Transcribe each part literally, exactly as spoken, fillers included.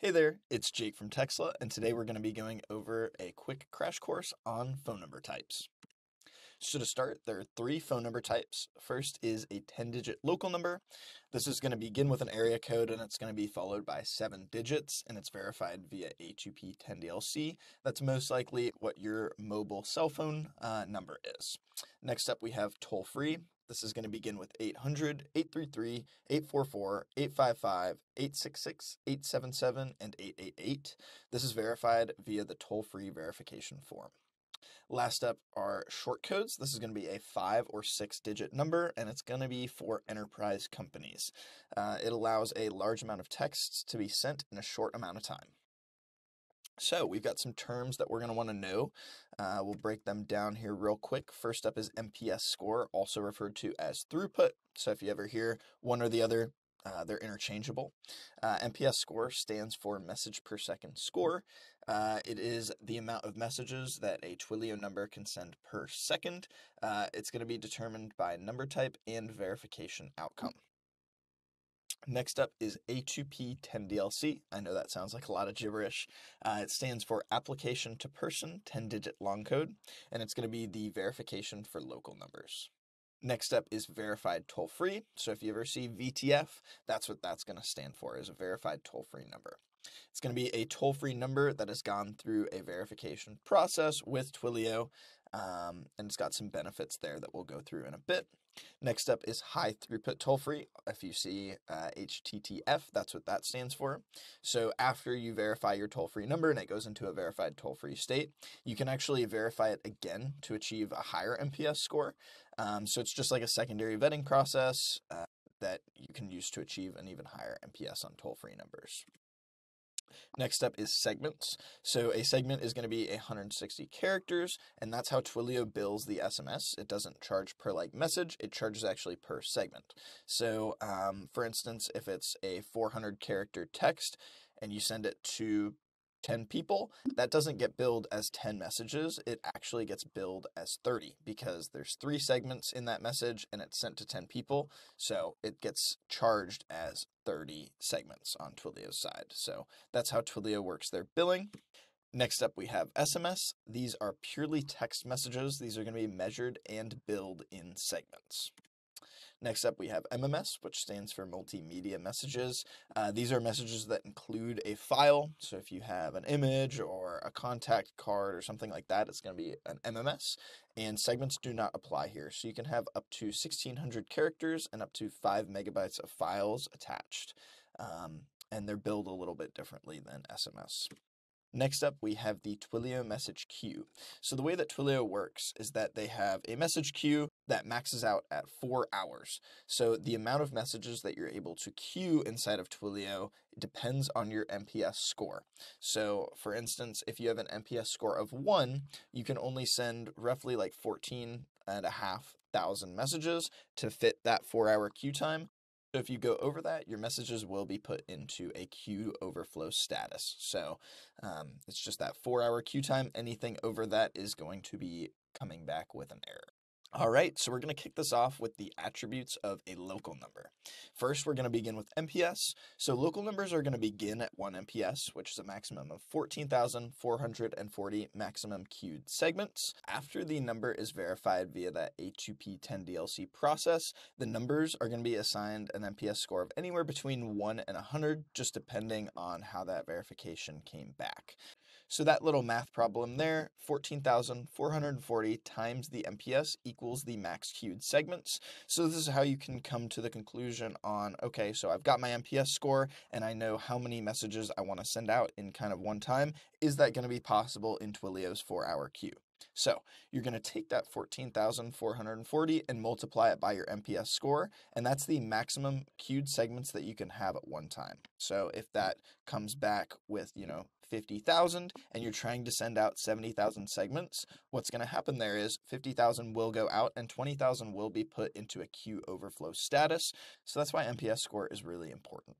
Hey there, it's Jake from Textla, and today we're going to be going over a quick crash course on phone number types. So to start, there are three phone number types. First is a ten digit local number. This is going to begin with an area code, and it's going to be followed by seven digits, and it's verified via A two P ten D L C. That's most likely what your mobile cell phone uh, number is. Next up, we have toll-free. This is going to begin with eight hundred, eight three three, eight four four, eight five five, eight six six, eight seven seven, and eight eight eight. This is verified via the toll-free verification form. Last up are short codes. This is going to be a five or six digit number, and it's going to be for enterprise companies. Uh, it allows a large amount of texts to be sent in a short amount of time. So we've got some terms that we're going to want to know. Uh, we'll break them down here real quick. First up is M P S score, also referred to as throughput. So if you ever hear one or the other, uh, they're interchangeable. Uh, M P S score stands for message per second score. Uh, it is the amount of messages that a Twilio number can send per second. Uh, it's going to be determined by number type and verification outcome. Next up is A two P ten D L C. I know that sounds like a lot of gibberish. Uh, it stands for application to person ten digit long code, and it's going to be the verification for local numbers. Next up is verified toll-free. So if you ever see V T F, that's what that's going to stand for, is a verified toll-free number. It's going to be a toll-free number that has gone through a verification process with Twilio, um, and it's got some benefits there that we'll go through in a bit. Next up is high throughput toll-free. If you see uh, H T T F, that's what that stands for. So after you verify your toll-free number and it goes into a verified toll-free state, you can actually verify it again to achieve a higher M P S score. Um, so it's just like a secondary vetting process uh, that you can use to achieve an even higher M P S on toll-free numbers. Next up is segments. So a segment is going to be one hundred sixty characters, and that's how Twilio bills the S M S. It doesn't charge per like message, it charges actually per segment. So um, for instance, if it's a four hundred character text and you send it to ten people, that doesn't get billed as ten messages. It actually gets billed as thirty because there's three segments in that message and it's sent to ten people. So it gets charged as thirty segments on Twilio's side. So that's how Twilio works their billing. Next up, we have S M S. These are purely text messages. These are going to be measured and billed in segments. Next up, we have M M S, which stands for multimedia messages. Uh, these are messages that include a file. So if you have an image or a contact card or something like that, it's going to be an M M S. And segments do not apply here. So you can have up to sixteen hundred characters and up to five megabytes of files attached. Um, and they're billed a little bit differently than S M S. Next up, we have the Twilio message queue. So the way that Twilio works is that they have a message queue that maxes out at four hours. So the amount of messages that you're able to queue inside of Twilio depends on your M P S score. So for instance, if you have an M P S score of one, you can only send roughly like fourteen and a half thousand messages to fit that four hour queue time. So if you go over that, your messages will be put into a queue overflow status. So um, it's just that four hour queue time. Anything over that is going to be coming back with an error. All right, so we're going to kick this off with the attributes of a local number. First, we're going to begin with M P S. So local numbers are going to begin at one M P S, which is a maximum of fourteen thousand four hundred forty maximum queued segments. After the number is verified via that A two P ten D L C process, the numbers are going to be assigned an M P S score of anywhere between one and one hundred, just depending on how that verification came back. So that little math problem there, fourteen thousand four hundred forty times the M P S equals the max queued segments. So this is how you can come to the conclusion on, okay, so I've got my M P S score and I know how many messages I want to send out in kind of one time. Is that going to be possible in Twilio's four hour queue? So you're going to take that fourteen thousand four hundred forty and multiply it by your M P S score, and that's the maximum queued segments that you can have at one time. So if that comes back with, you know, fifty thousand and you're trying to send out seventy thousand segments, what's going to happen there is fifty thousand will go out and twenty thousand will be put into a queue overflow status. So that's why M P S score is really important.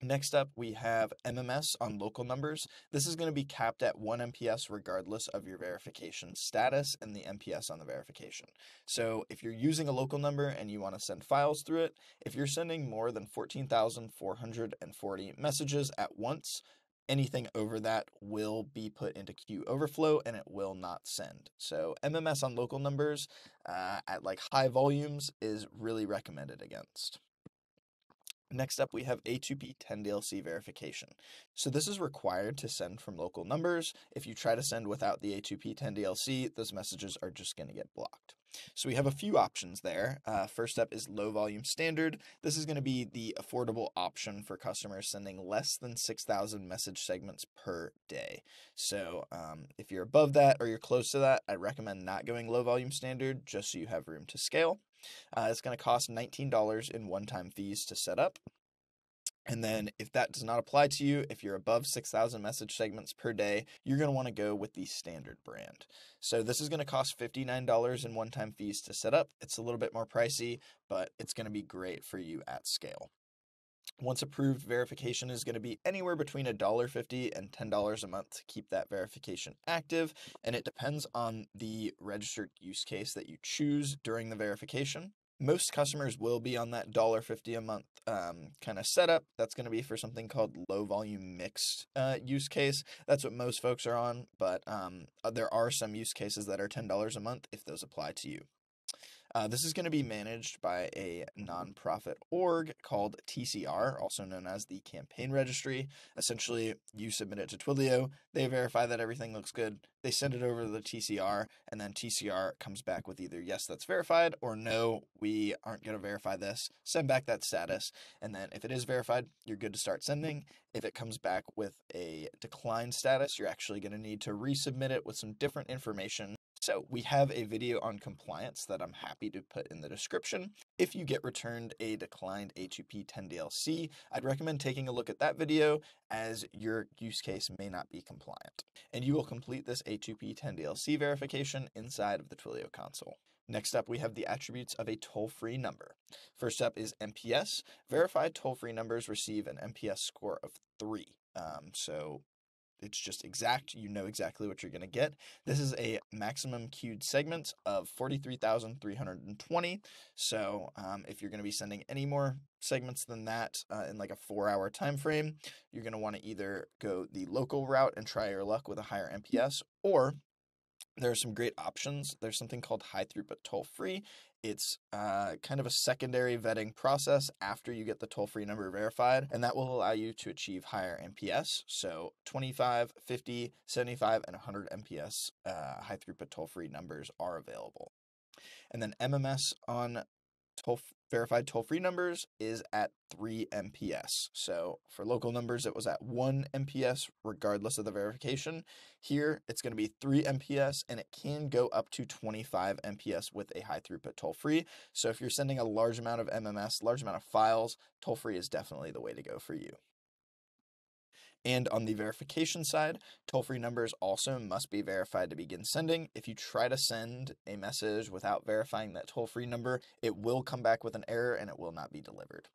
Next up, we have M M S on local numbers. This is going to be capped at one M P S regardless of your verification status and the M P S on the verification. So if you're using a local number and you want to send files through it, if you're sending more than fourteen thousand four hundred forty messages at once, anything over that will be put into queue overflow and it will not send. So M M S on local numbers uh, at like high volumes is really recommended against. Next up, we have A two P ten D L C verification. So this is required to send from local numbers. If you try to send without the A two P ten D L C, those messages are just going to get blocked. So we have a few options there. Uh, first up is low volume standard. This is going to be the affordable option for customers sending less than six thousand message segments per day. So um, if you're above that or you're close to that, I recommend not going low volume standard just so you have room to scale. Uh, it's going to cost nineteen dollars in one-time fees to set up. And then if that does not apply to you, if you're above six thousand message segments per day, you're going to want to go with the standard brand. So this is going to cost fifty-nine dollars in one-time fees to set up. It's a little bit more pricey, but it's going to be great for you at scale. Once approved, verification is going to be anywhere between one dollar fifty and ten dollars a month to keep that verification active, and it depends on the registered use case that you choose during the verification. Most customers will be on that one dollar fifty a month um, kind of setup. That's going to be for something called low volume mixed uh, use case. That's what most folks are on, but um, there are some use cases that are ten dollars a month if those apply to you. Uh, this is going to be managed by a nonprofit org called T C R, also known as the Campaign Registry. Essentially, you submit it to Twilio, they verify that everything looks good, they send it over to the T C R, and then T C R comes back with either, yes, that's verified, or no, we aren't going to verify this, send back that status, and then if it is verified, you're good to start sending. If it comes back with a declined status, you're actually going to need to resubmit it with some different information. So we have a video on compliance that I'm happy to put in the description. If you get returned a declined A two P ten D L C, I'd recommend taking a look at that video as your use case may not be compliant. And you will complete this A two P ten D L C verification inside of the Twilio console. Next up, we have the attributes of a toll-free number. First up is N P S. Verified toll-free numbers receive an N P S score of three. Um, so it's just exact. You know exactly what you're going to get. This is a maximum queued segment of forty-three thousand three hundred twenty. So um, if you're going to be sending any more segments than that uh, in like a four hour time frame, you're going to want to either go the local route and try your luck with a higher N P S, or there are some great options. There's something called high throughput toll free. It's uh, kind of a secondary vetting process after you get the toll-free number verified, and that will allow you to achieve higher N P S. So twenty-five, fifty, seventy-five, and one hundred N P S uh, high throughput toll-free numbers are available. And then M M S on toll verified toll-free numbers is at three M P S. So for local numbers, it was at one M P S regardless of the verification. Here, it's going to be three M P S, and it can go up to twenty-five M P S with a high throughput toll-free. So if you're sending a large amount of M M S, large amount of files, toll-free is definitely the way to go for you. And on the verification side, toll-free numbers also must be verified to begin sending. If you try to send a message without verifying that toll-free number, it will come back with an error and it will not be delivered.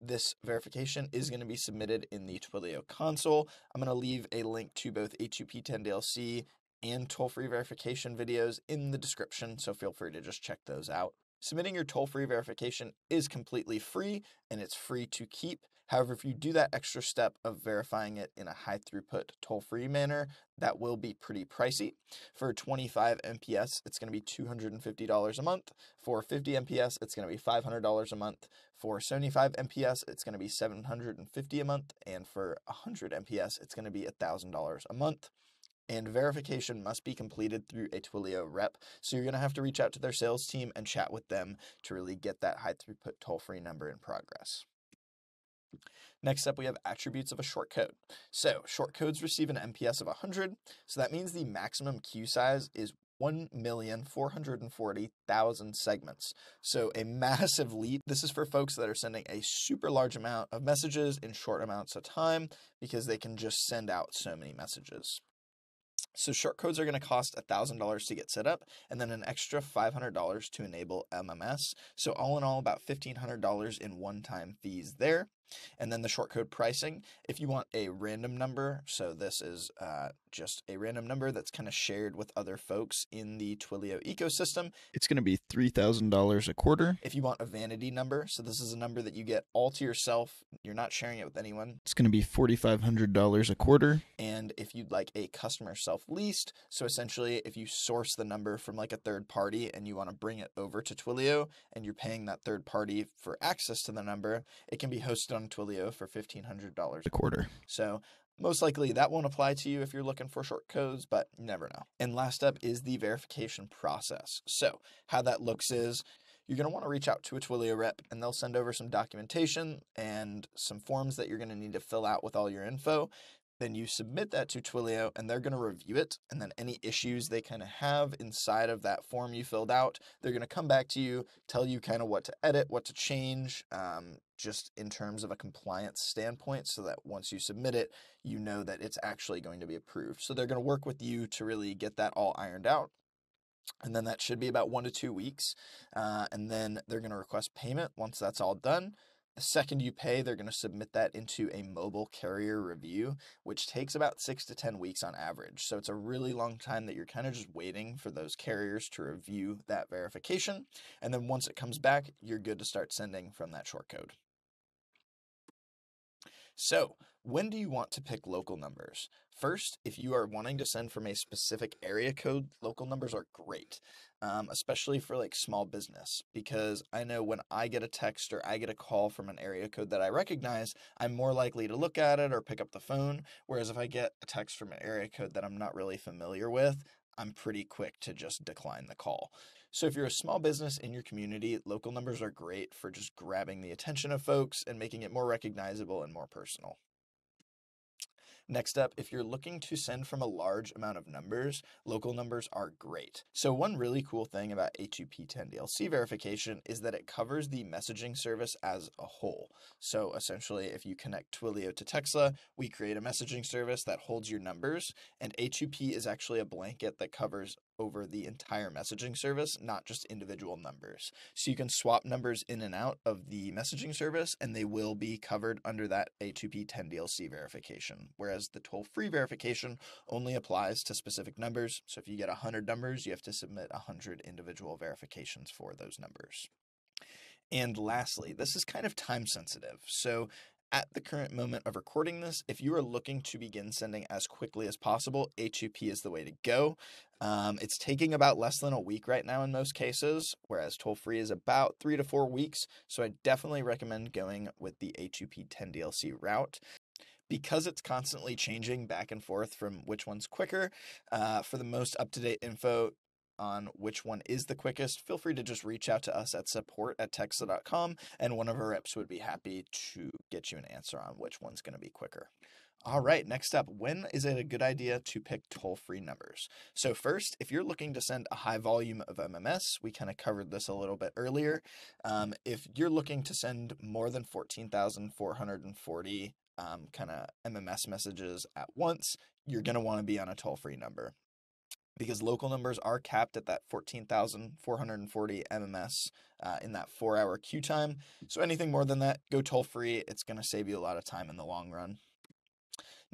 This verification is going to be submitted in the Twilio console. I'm going to leave a link to both A two P ten D L C and toll-free verification videos in the description, so feel free to just check those out. Submitting your toll-free verification is completely free and it's free to keep. However, if you do that extra step of verifying it in a high throughput toll-free manner, that will be pretty pricey. For twenty-five M P S, it's going to be two hundred fifty dollars a month. For fifty M P S, it's going to be five hundred dollars a month. For seventy-five M P S, it's going to be seven hundred fifty dollars a month. And for one hundred M P S, it's going to be one thousand dollars a month. And verification must be completed through a Twilio rep. So you're going to have to reach out to their sales team and chat with them to really get that high throughput toll-free number in progress. Next up, we have attributes of a short code. So short codes receive an M P S of one hundred. So that means the maximum queue size is one million four hundred forty thousand segments. So a massive leap. This is for folks that are sending a super large amount of messages in short amounts of time because they can just send out so many messages. So shortcodes are going to cost one thousand dollars to get set up and then an extra five hundred dollars to enable M M S. So all in all, about fifteen hundred dollars in one-time fees there. And then the shortcode pricing, if you want a random number, so this is uh, just a random number that's kind of shared with other folks in the Twilio ecosystem, it's going to be three thousand dollars a quarter. If you want a vanity number, so this is a number that you get all to yourself, you're not sharing it with anyone, it's going to be four thousand five hundred dollars a quarter. And if you'd like a customer self-leased, so essentially if you source the number from like a third party and you want to bring it over to Twilio and you're paying that third party for access to the number, it can be hosted on Twilio for fifteen hundred dollars a quarter. So most likely that won't apply to you if you're looking for short codes, but you never know. And last up is the verification process. So how that looks is you're going to want to reach out to a Twilio rep and they'll send over some documentation and some forms that you're going to need to fill out with all your info. Then you submit that to Twilio and they're going to review it. And then any issues they kind of have inside of that form you filled out, they're going to come back to you, tell you kind of what to edit, what to change, um, just in terms of a compliance standpoint, so that once you submit it, you know that it's actually going to be approved. So they're going to work with you to really get that all ironed out. And then that should be about one to two weeks. Uh, and then they're going to request payment once that's all done. The second you pay, they're going to submit that into a mobile carrier review, which takes about six to ten weeks on average. So it's a really long time that you're kind of just waiting for those carriers to review that verification. And then once it comes back, you're good to start sending from that shortcode. So when do you want to pick local numbers? First, if you are wanting to send from a specific area code, local numbers are great, um, especially for like small business, because I know when I get a text or I get a call from an area code that I recognize, I'm more likely to look at it or pick up the phone. Whereas if I get a text from an area code that I'm not really familiar with, I'm pretty quick to just decline the call. So if you're a small business in your community, local numbers are great for just grabbing the attention of folks and making it more recognizable and more personal. Next up, if you're looking to send from a large amount of numbers, local numbers are great. So one really cool thing about A two P ten D L C verification is that it covers the messaging service as a whole. So essentially, if you connect Twilio to Textla, we create a messaging service that holds your numbers, and A two P is actually a blanket that covers over the entire messaging service, not just individual numbers. So you can swap numbers in and out of the messaging service, and they will be covered under that A two P ten D L C verification, whereas the toll-free verification only applies to specific numbers. So if you get one hundred numbers, you have to submit one hundred individual verifications for those numbers. And lastly, this is kind of time sensitive. So at the current moment of recording this, if you are looking to begin sending as quickly as possible, A two P is the way to go. Um, it's taking about less than a week right now in most cases, whereas toll-free is about three to four weeks. So I definitely recommend going with the A two P ten D L C route. Because it's constantly changing back and forth from which one's quicker, uh, for the most up-to-date info on which one is the quickest, feel free to just reach out to us at support at textla dot com, and one of our reps would be happy to get you an answer on which one's going to be quicker. All right, next up, when is it a good idea to pick toll-free numbers? So first, if you're looking to send a high volume of M M S, we kind of covered this a little bit earlier. Um, if you're looking to send more than fourteen thousand four hundred forty um, kind of M M S messages at once, you're going to want to be on a toll-free number, because local numbers are capped at that fourteen thousand four hundred forty M M S uh, in that four hour queue time. So anything more than that, go toll free. It's going to save you a lot of time in the long run.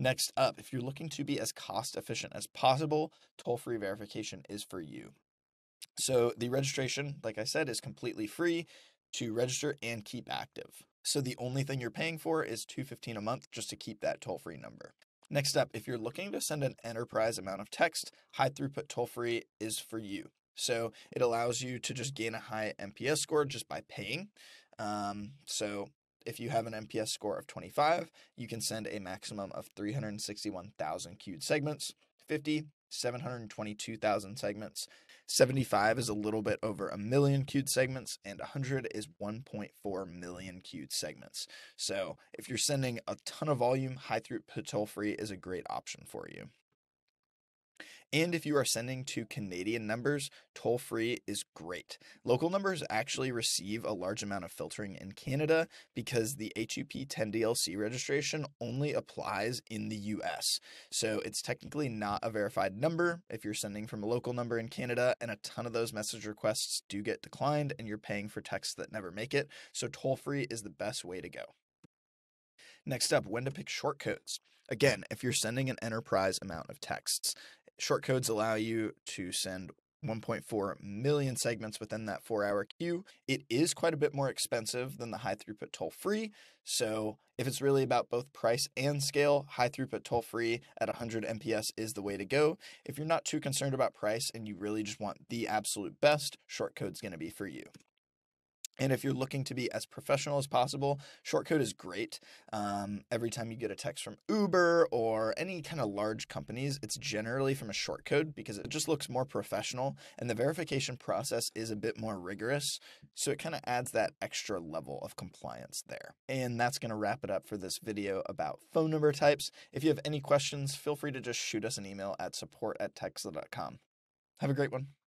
Next up, if you're looking to be as cost efficient as possible, toll free verification is for you. So the registration, like I said, is completely free to register and keep active. So the only thing you're paying for is two hundred fifteen dollars a month just to keep that toll free number. Next up, if you're looking to send an enterprise amount of text, high throughput toll-free is for you. So it allows you to just gain a high M P S score just by paying. Um, so if you have an M P S score of twenty-five, you can send a maximum of three hundred sixty-one thousand queued segments, fifty, seven hundred twenty-two thousand segments, seventy-five is a little bit over a million queued segments, and one hundred is one point four million queued segments. So if you're sending a ton of volume, high throughput toll-free is a great option for you. And if you are sending to Canadian numbers, toll-free is great. Local numbers actually receive a large amount of filtering in Canada because the A two P ten D L C registration only applies in the U S. So it's technically not a verified number if you're sending from a local number in Canada, and a ton of those message requests do get declined and you're paying for texts that never make it. So toll-free is the best way to go. Next up, when to pick shortcodes. Again, if you're sending an enterprise amount of texts, shortcodes allow you to send one point four million segments within that four-hour queue. It is quite a bit more expensive than the high-throughput toll-free. So if it's really about both price and scale, high-throughput toll-free at one hundred M P S is the way to go. If you're not too concerned about price and you really just want the absolute best, shortcode's going to be for you. And if you're looking to be as professional as possible, shortcode is great. Um, every time you get a text from Uber or any kind of large companies, it's generally from a shortcode because it just looks more professional and the verification process is a bit more rigorous. So it kind of adds that extra level of compliance there. And that's going to wrap it up for this video about phone number types. If you have any questions, feel free to just shoot us an email at support at textla dot com. Have a great one.